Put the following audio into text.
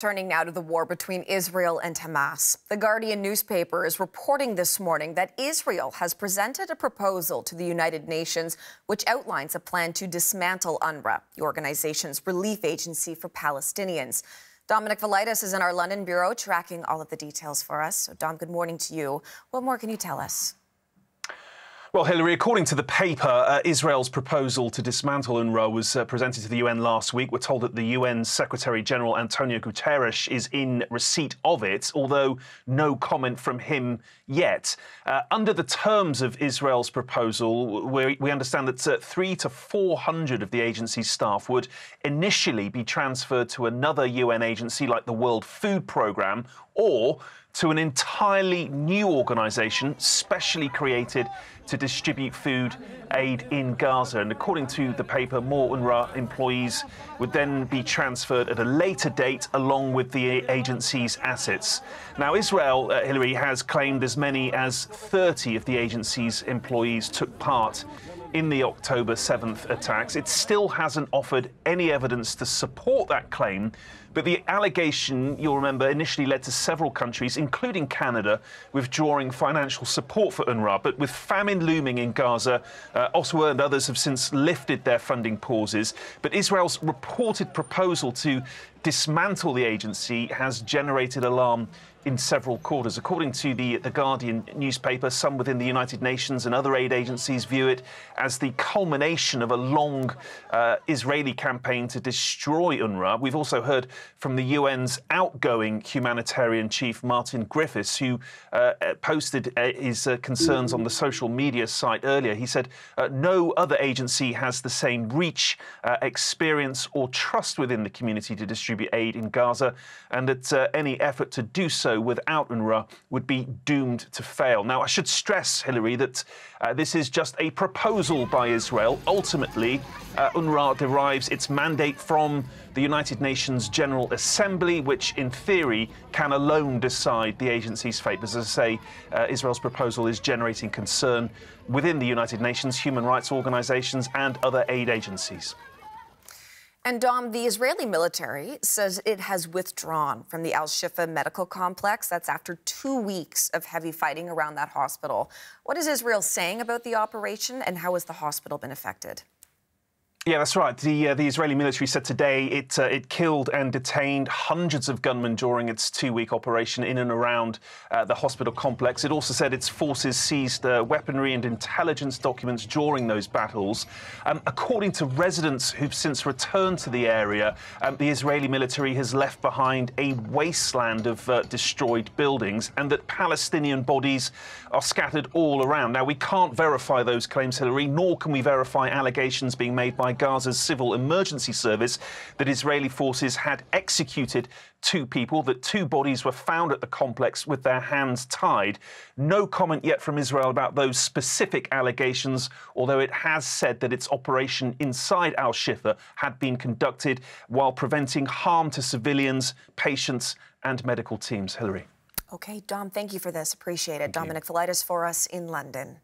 Turning now to the war between Israel and Hamas. The Guardian newspaper is reporting this morning that Israel has presented a proposal to the United Nations which outlines a plan to dismantle UNRWA, the organization's relief agency for Palestinians. Dominic Valaitis is in our London bureau tracking all of the details for us. So, Dom, good morning to you. What more can you tell us? Well, Hillary, according to the paper, Israel's proposal to dismantle UNRWA was presented to the UN last week. We're told that the UN Secretary-General Antonio Guterres is in receipt of it, although no comment from him yet. Under the terms of Israel's proposal, we understand that 300 to 400 of the agency's staff would initially be transferred to another UN agency like the World Food Programme or to an entirely new organisation specially created to distribute food aid in Gaza. And according to the paper, more UNRWA employees would then be transferred at a later date along with the agency's assets. Now, Israel, Hillary, has claimed as many as 30 of the agency's employees took part in the October 7th attacks. It still hasn't offered any evidence to support that claim, but the allegation, you'll remember, initially led to several countries, including Canada, withdrawing financial support for UNRWA. But with famine looming in Gaza, Ottawa and others have since lifted their funding pauses. But Israel's reported proposal to dismantle the agency has generated alarm in several quarters. According to the Guardian newspaper, some within the United Nations and other aid agencies view it as the culmination of a long Israeli campaign to destroy UNRWA. We've also heard from the UN's outgoing humanitarian chief, Martin Griffiths, who posted his concerns on the social media site earlier. He said, no other agency has the same reach, experience or trust within the community to distribute aid in Gaza, and that any effort to do so without UNRWA would be doomed to fail. Now, I should stress, Hillary, that this is just a proposal by Israel. Ultimately, UNRWA derives its mandate from the United Nations General Assembly, which in theory can alone decide the agency's fate. As I say, Israel's proposal is generating concern within the United Nations, human rights organizations and other aid agencies. And, Dom, the Israeli military says it has withdrawn from the Al-Shifa medical complex. That's after 2 weeks of heavy fighting around that hospital. What is Israel saying about the operation, and how has the hospital been affected? Yeah, that's right. The Israeli military said today it killed and detained hundreds of gunmen during its 2-week operation in and around the hospital complex. It also said its forces seized weaponry and intelligence documents during those battles. According to residents who've since returned to the area, the Israeli military has left behind a wasteland of destroyed buildings, and that Palestinian bodies are scattered all around. Now, we can't verify those claims, Hillary, nor can we verify allegations being made by Gaza's civil emergency service that Israeli forces had executed 2 people, that 2 bodies were found at the complex with their hands tied. No comment yet from Israel about those specific allegations, although it has said that its operation inside Al-Shifa had been conducted while preventing harm to civilians, patients and medical teams. Hillary. OK, Dom, thank you for this. Appreciate it. Dominic Valaitis for us in London.